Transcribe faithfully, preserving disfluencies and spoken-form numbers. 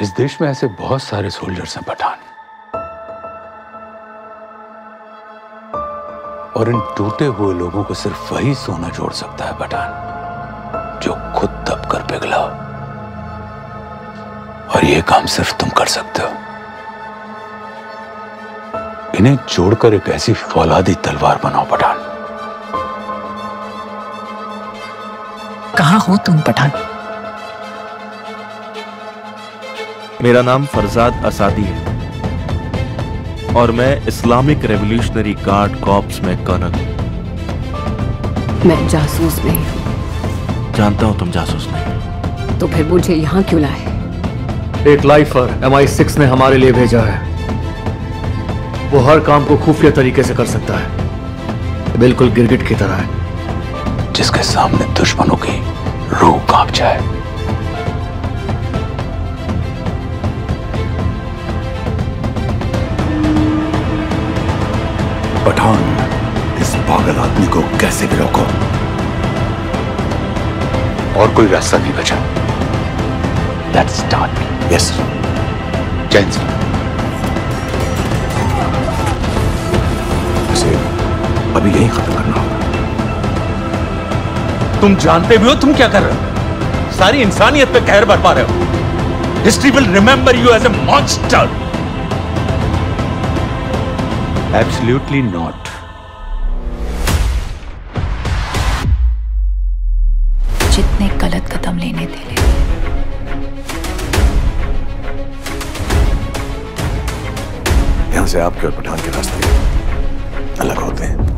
इस देश में ऐसे बहुत सारे सोल्जर्स हैं पठान, और इन टूटे हुए लोगों को सिर्फ वही सोना जोड़ सकता है पठान जो खुद दबकर पिघला हो, और यह काम सिर्फ तुम कर सकते हो। इन्हें जोड़कर एक ऐसी फौलादी तलवार बनाओ पठान। कहां हो तुम पठान? मेरा नाम फरजाद असादी है और मैं इस्लामिक रेवोल्यूशनरी गार्ड कॉप्स में कर्नल। मैं जासूस नहीं हूँ। जानता हूँ तुम जासूस नहीं। तो फिर मुझे यहाँ क्यों लाए? एक लाइफर एम आई सिक्स ने हमारे लिए भेजा है। वो हर काम को खुफिया तरीके से कर सकता है, बिल्कुल गिरगिट की तरह है जिसके सामने दुश्मनों की रूह कांप जाए। पठान, इस पागल आदमी को कैसे भी रोको। और कोई रास्ता नहीं बचा। That's done. Yes, sir. Jain sir. इसे अभी यही खत्म करना होगा। तुम जानते भी हो तुम क्या कर रहे हो? सारी इंसानियत पे कहर बरपा रहे हो। History will remember you as a monster. Absolutely not. जितने गलत कदम लेने थे ले। यहाँ से आपके और पठान के रास्ते अलग होते हैं।